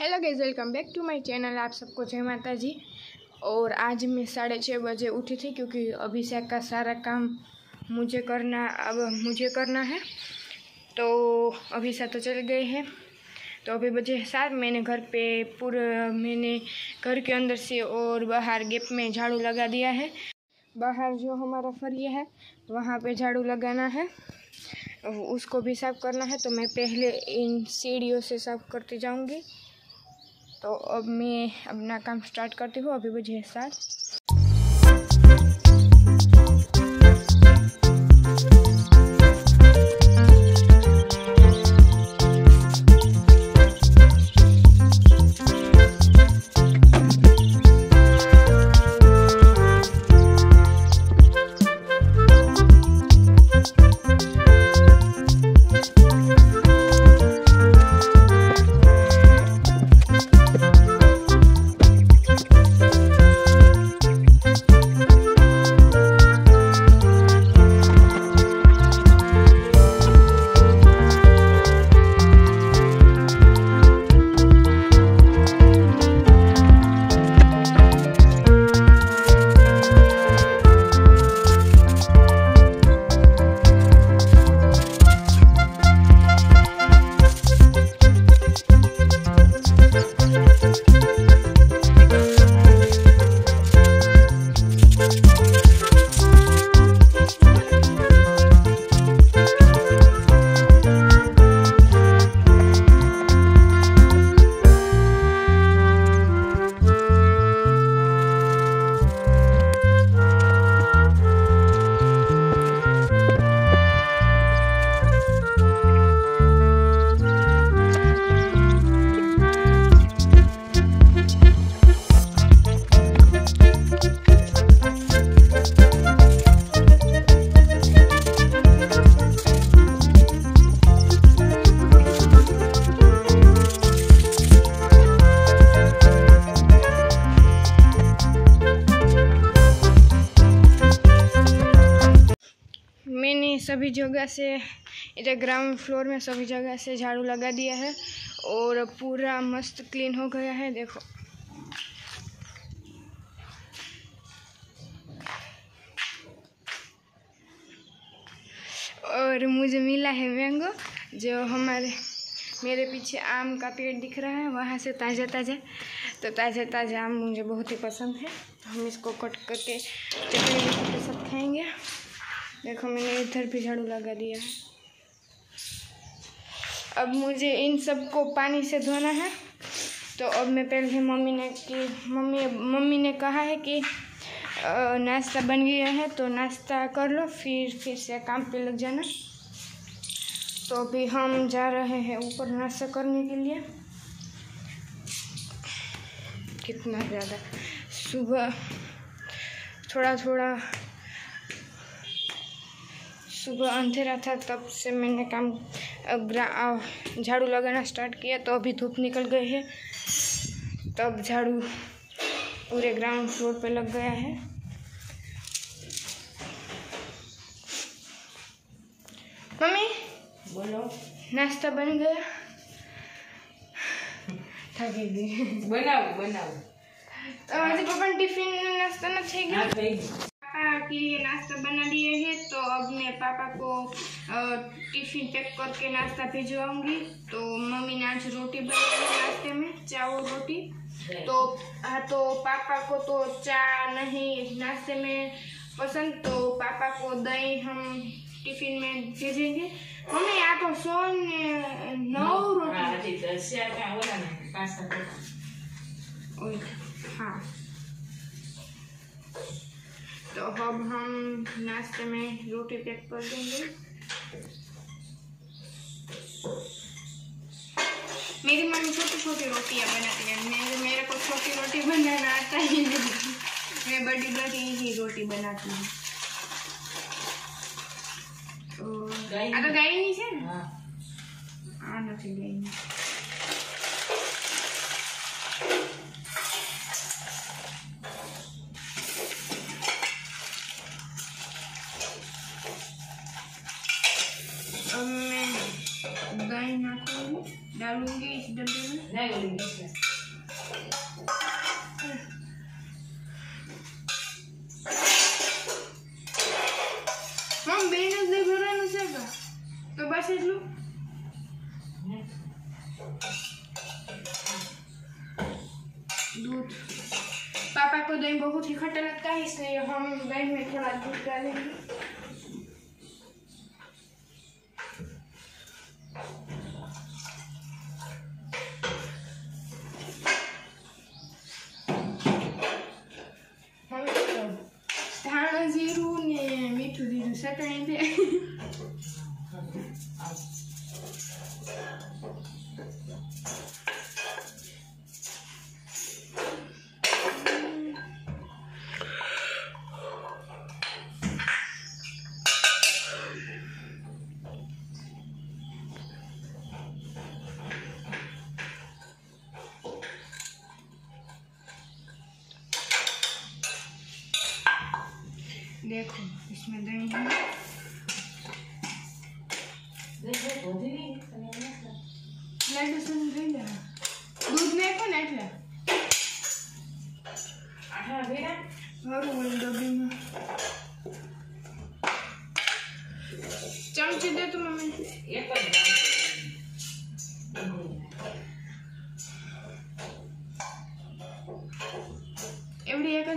Hello guys, welcome back to my channel. आप सबको जय माता जी। और आज मैं 6:30 बजे उठी थी क्योंकि अभिषेक का सारा काम मुझे करना है। तो अभिषेक तो चले गए हैं, तो अभी बजे 7। मैंने घर पे मैंने घर के अंदर से और बाहर गेट में झाड़ू लगा दिया है। बाहर जो हमारा फरिया है वहाँ पर झाड़ू लगाना है, उसको भी साफ़ करना है। तो मैं पहले इन सीढ़ियों से साफ़ करती जाऊँगी। तो अब मैं अपना काम स्टार्ट करती हूँ। अभी बजे 7। सभी जगह से इधर ग्राउंड फ्लोर में सभी जगह से झाड़ू लगा दिया है और पूरा मस्त क्लीन हो गया है। देखो, और मुझे मिला है मैंगो, जो मेरे पीछे आम का पेड़ दिख रहा है, वहाँ से ताज़ा ताज़ा आम मुझे बहुत ही पसंद है। तो हम इसको कट करके चटनी के साथ खाएँगे। देखो, मैंने इधर भी झाड़ू लगा दिया है। अब मुझे इन सबको पानी से धोना है। तो अब मैं पहले मम्मी ने कहा है कि नाश्ता बन गया है, तो नाश्ता कर लो, फिर से काम पे लग जाना। तो अभी हम जा रहे हैं ऊपर नाश्ता करने के लिए। कितना ज़्यादा सुबह सुबह अंधेरा था, तब से मैंने झाड़ू लगाना स्टार्ट किया। तो अभी धूप निकल गई है, तब झाड़ू पूरे ग्राउंड फ्लोर पे लग गया है। मम्मी बोलो, नाश्ता बन गया? थकी थी। बनाओ तो आज पापा टिफिन नाश्ता ना थे क्या? के लिए नाश्ता बना लिए हैं। तो अब मैं पापा को टिफिन पैक करके नाश्ता भिजवाऊंगी। तो मम्मी ने आज रोटी बनाई नाश्ते में, चावल रोटी। तो पापा को तो चाय नहीं नाश्ते में पसंद, तो पापा को दही हम टिफिन में भेजेंगे। मम्मी आप तो 9 रोटी हाँ। तो अब हम नाश्ते में रोटी पैक कर देंगे। मेरी मम्मी छोटी छोटी रोटियाँ बनाती है, मेरे को छोटी रोटी बनाना आता ही नहीं, मैं बड़ी ही रोटी बनाती हूँ। तो गाय नहीं है आना चाहिए। मैं दही डालूंगी इस डब्बे में। તો બસ એટલું दूध पापा को दही बहुत ही खट्टा लगता है, इसलिए हम दही में थोड़ा दूध डालेंगे। देखो इसमें दही दूध में को नहीं था चमचे दे तो मम्मी एवढी एक को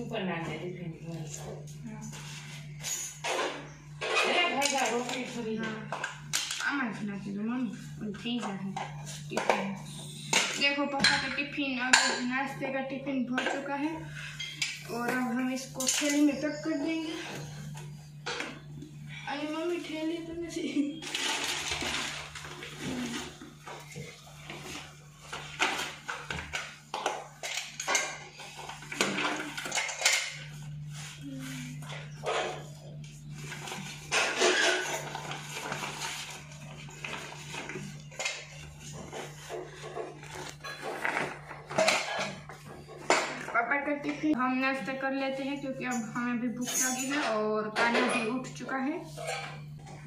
ऊपर ना दे देखो पापा का टिफिन अभी नाश्ते का टिफिन भर चुका है और अब हम इसको थैली में पैक कर देंगे। अरे मम्मी थैली तो नहीं हम नाश्ता कर लेते हैं क्योंकि अब हमें भी भूख लगी है और काना भी उठ चुका है।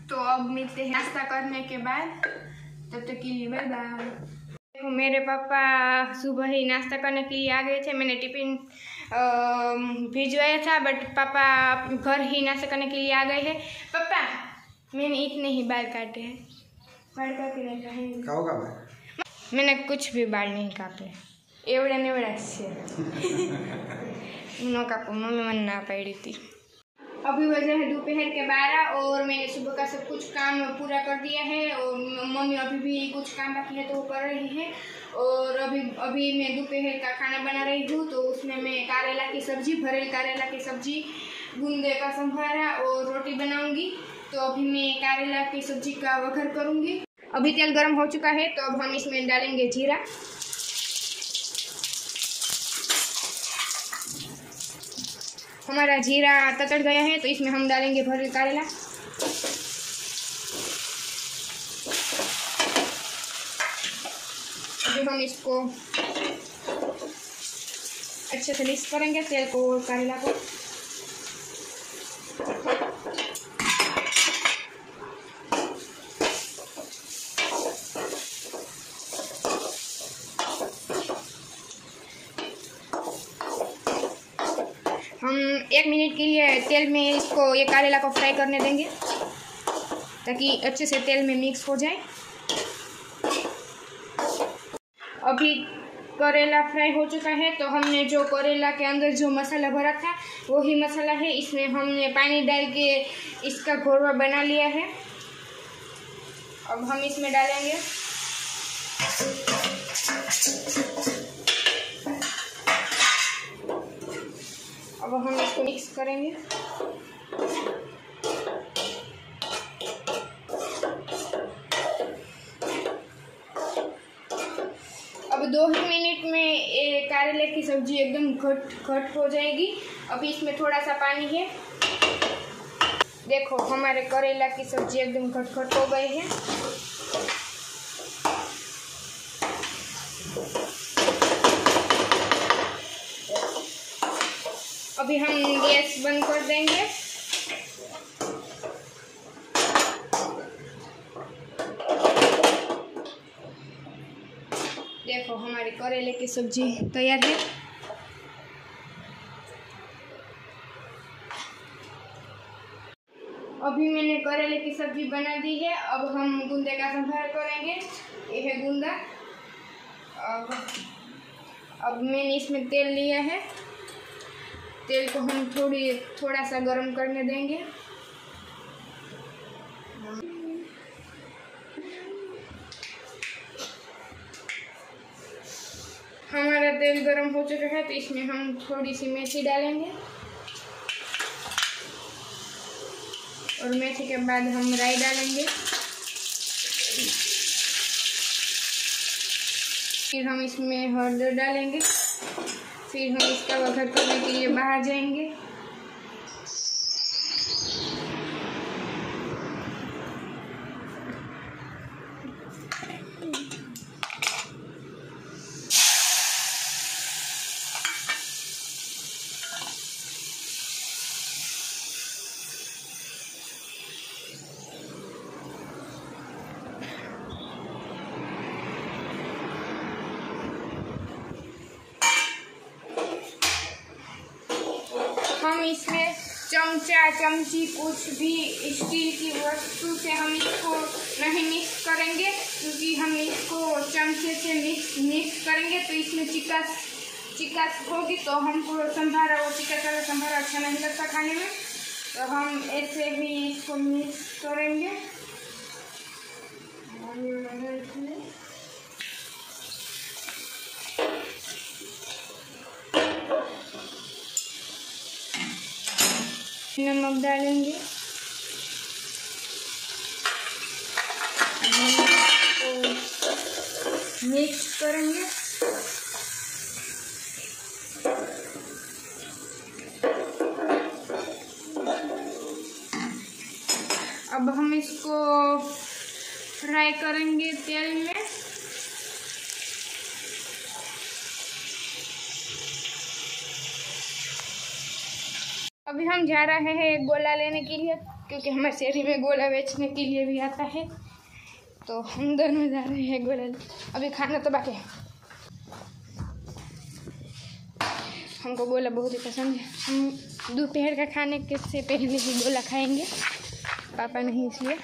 तो अब मिलते हैं नाश्ता करने के बाद, तब तक के लिए बाय बाय। देखो मेरे पापा सुबह ही नाश्ता करने के लिए आ गए थे। मैंने टिफिन भिजवाया था बट पापा घर ही नाश्ता करने के लिए आ गए हैं। पापा मैंने इतने ही बाल काटे हैं, बाल काटे मैंने कुछ भी बाल नहीं काटे एवढ्या नेवढ्या नो का मम्मी मन ना पड़ी थी। अभी वजह है दोपहर के 12 और मैंने सुबह का सब कुछ काम पूरा कर दिया है और मम्मी अभी भी कुछ काम बाकी है तो वो कर रही है। और अभी मैं दोपहर का खाना बना रही हूँ तो उसमें मैं करेला की सब्जी, भरेल करेला की सब्जी, गूंदे का संभारा और रोटी बनाऊँगी। तो अभी मैं करेला की सब्जी का वघर करूँगी। अभी तेल गर्म हो चुका है तो अब हम इसमें डालेंगे जीरा। हमारा जीरा ततड़ गया है तो इसमें हम डालेंगे भरेल करेला। अभी हम इसको अच्छे से मिक्स करेंगे तेल को और करेला को। हम 1 मिनट के लिए तेल में इसको ये करेला को फ्राई करने देंगे ताकि अच्छे से तेल में मिक्स हो जाए। अभी करेला फ्राई हो चुका है तो हमने जो करेला के अंदर जो मसाला भरा था वही मसाला है, इसमें हमने पानी डाल के इसका घोरवा बना लिया है। अब हम इसमें डालेंगे अब हम इसको मिक्स करेंगे। अब 2 मिनट में करेले की सब्जी एकदम घट हो जाएगी। अभी इसमें थोड़ा सा पानी है। देखो हमारे करेला की सब्जी एकदम घट हो गई है। अभी हम गैस बंद कर देंगे। देखो हमारी करेले की सब्जी तैयार है। अभी मैंने करेले की सब्जी बना दी है। अब हम गुंदे का संभार करेंगे। यह है गुंदा। अब मैंने इसमें तेल लिया है। तेल को हम थोड़ा सा गर्म करने देंगे। हमारा तेल गर्म हो चुका है तो इसमें हम थोड़ी सी मेथी डालेंगे और मेथी के बाद हम राई डालेंगे। फिर हम इसमें हल्दी डालेंगे। फिर हम इसका वघर करने के लिए बाहर जाएंगे। हम इसमें चमचा चमची कुछ भी स्टील की वस्तु से हम इसको नहीं मिक्स करेंगे, क्योंकि हम इसको चमचे से मिक्स करेंगे तो इसमें चिकास होगी, तो हमको संभारा और चिकास वाला संभारा अच्छा नहीं लगता खाने में। तो हम ऐसे भी इसको मिक्स करेंगे। नमक डालेंगे। मिक्स करेंगे। अब हम इसको फ्राई करेंगे तेल में। अभी हम जा रहे हैं एक गोला लेने के लिए, क्योंकि हमारे शहर में गोला बेचने के लिए भी आता है, तो हम दोनों जा रहे हैं गोला। अभी खाना तो बाकी है। हमको गोला बहुत ही पसंद है। हम दोपहर का खाने से पहले ही गोला खाएंगे, पापा नहीं इसलिए।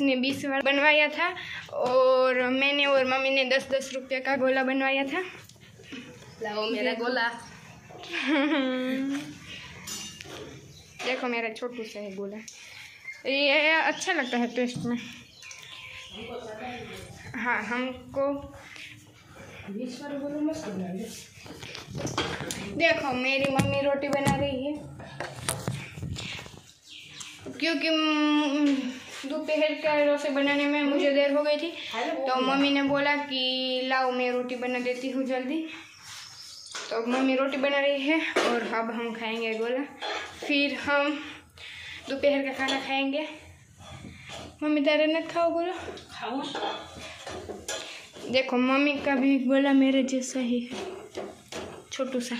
उसने 20 बनवाया था और मैंने और मम्मी ने 10-10 रुपये का गोला बनवाया था। लाओ मेरा गोला। देखो मेरा छोटू सा है गोला, ये अच्छा लगता है टेस्ट में। हाँ हमको देखो मेरी मम्मी रोटी बना रही है क्योंकि दोपहर का रोटी बनाने में मुझे देर हो गई थी, तो मम्मी ने बोला कि लाओ मैं रोटी बना देती हूँ जल्दी। तो मम्मी रोटी बना रही है और अब हम खाएंगे गोला, फिर हम दोपहर का खाना खाएंगे। मम्मी तेरे न खाओ गोला। खाओ। देखो मम्मी का भी गोला मेरे जैसा ही है, छोटू सा।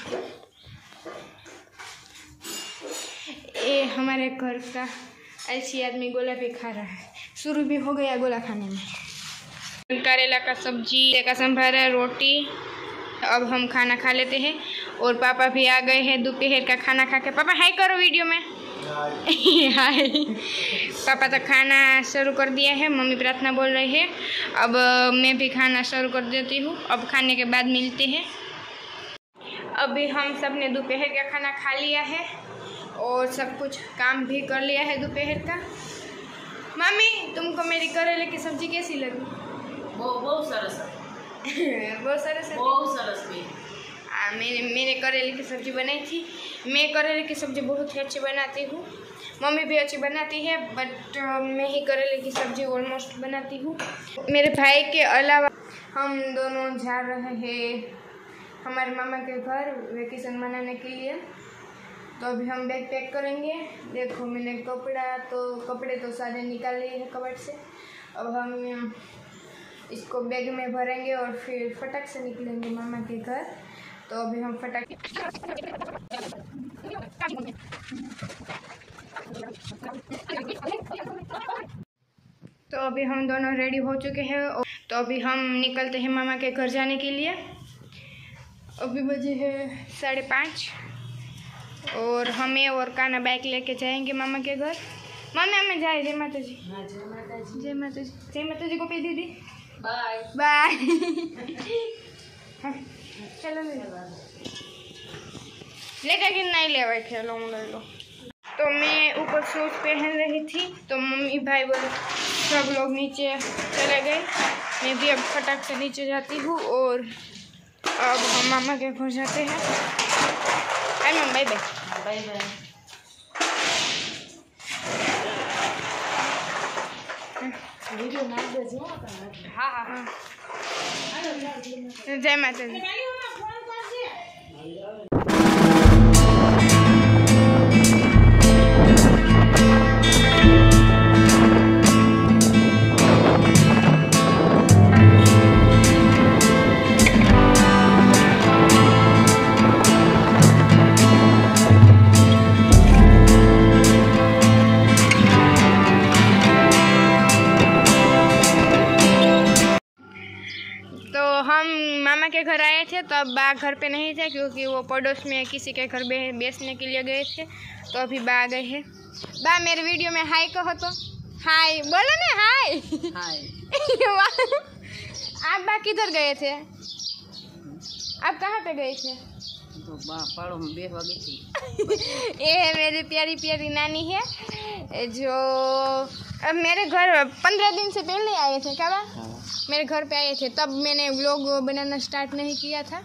ये हमारे घर का ऐसी आदमी गोला भी खा रहा है, शुरू भी हो गया गोला खाने में। करेला का सब्जी, का संभारा, रोटी। अब हम खाना खा लेते हैं और पापा भी आ गए हैं दोपहर का खाना खा के। पापा हाय करो वीडियो में, हाय। पापा तो खाना शुरू कर दिया है, मम्मी प्रार्थना बोल रही है। अब मैं भी खाना शुरू कर देती हूँ, अब खाने के बाद मिलते हैं। अभी हम सब ने दोपहर का खाना खा लिया है और सब कुछ काम भी कर लिया है दोपहर का। मम्मी तुमको मेरी करेले की सब्जी कैसी लगी? बहुत सरस। बहुत सरस, बहुत सरस। मैंने करेले की सब्जी बनाई थी। मैं करेले की सब्जी बहुत ही अच्छी बनाती हूँ, मम्मी भी अच्छी बनाती है, बट मैं ही करेले की सब्जी ऑलमोस्ट बनाती हूँ। मेरे भाई के अलावा हम दोनों जा रहे हैं हमारे मामा के घर वेकेशन मनाने के लिए। तो अभी हम बैग पैक करेंगे। देखो मैंने कपड़े तो सारे निकाल लिए हैं कबर्ड से। अब हम इसको बैग में भरेंगे और फिर फटाक से निकलेंगे मामा के घर। तो अभी हम तो अभी हम दोनों रेडी हो चुके हैं। तो अभी हम निकलते हैं मामा के घर जाने के लिए। अभी बजे है 5:30 और हमें और काना बाइक लेके जाएंगे मामा के घर। मम्मी हमें जाए। जय माता जी। जय माता जी। जय माता जी। जय माता जी को पे दीदी बाय बाय। चलो लेगा कि नहीं लेवा खेलो ले लो। तो मैं ऊपर सूट पहन रही थी तो मम्मी भाई बोले सब लोग नीचे चले गए। मैं भी अब फटाक से नीचे जाती हूँ और अब हम मामा के घर जाते हैं। Bye bye bye bye. Video ना भेजो अपन। हाँ हाँ हाँ। जय माता दी। मामा के घर आए थे तो अब बा घर पे नहीं थे क्योंकि वो पड़ोस में किसी के घर बेचने के लिए गए थे। तो अभी बा आ गए हैं। बा मेरे वीडियो में हाय कहो तो। हाय बोलो ना, हाय हाय। आप बा किधर गए थे? आप कहाँ पे गए थे? तो बा पड़ो में बे हो गई थी। ये मेरी प्यारी प्यारी नानी है जो अब मेरे घर 15 दिन से पहले आए थे। क्या बा मेरे घर पे आए थे तब मैंने व्लॉग बनाना स्टार्ट नहीं किया था।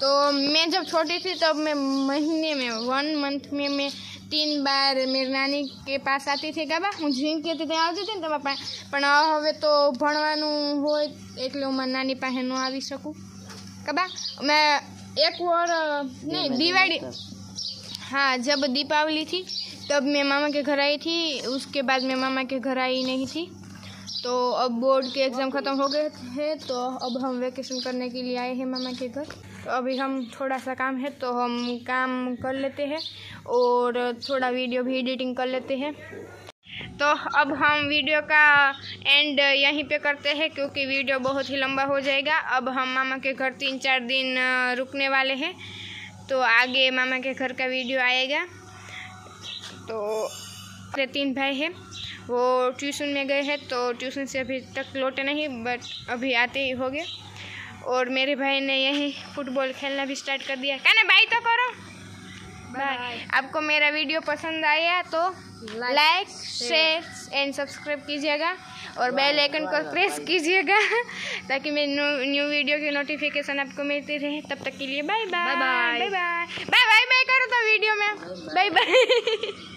तो मैं जब छोटी थी तब मैं महीने में 1 मंथ में मैं 3 बार मेरी नानी के पास आती थी। गाबा हूँ झींक कहती थी આવતી હતી ને તમારા પાસે, પણ હવે તો ભણવાનું હોય એટલે હું મારી નાની પાસે ન આવી શકું। કાબા મેં એકવાર નહીં દિવાળી, हाँ जब दीपावली थी तब मैं मामा के घर आई थी, उसके बाद मैं मामा के घर आई नहीं थी। तो अब बोर्ड के एग्ज़ाम ख़त्म हो गए हैं तो अब हम वेकेशन करने के लिए आए हैं मामा के घर। तो अभी हम थोड़ा सा काम है तो हम काम कर लेते हैं और थोड़ा वीडियो भी एडिटिंग कर लेते हैं। तो अब हम वीडियो का एंड यहीं पे करते हैं क्योंकि वीडियो बहुत ही लंबा हो जाएगा। अब हम मामा के घर 3-4 दिन रुकने वाले हैं तो आगे मामा के घर का वीडियो आएगा। तो 3 भाई हैं, वो ट्यूशन में गए हैं तो ट्यूशन से अभी तक लौटे नहीं, बट अभी आते ही हो गए। और मेरे भाई ने यही फुटबॉल खेलना भी स्टार्ट कर दिया। कहना भाई तो करो बाय। आपको मेरा वीडियो पसंद आया तो लाइक शेयर एंड सब्सक्राइब कीजिएगा और बेल आइकन को प्रेस कीजिएगा ताकि मेरी न्यू वीडियो की नोटिफिकेशन आपको मिलती रहे। तब तक के लिए bye bye bye bye bye bye bye करो तो वीडियो में बाय बाय।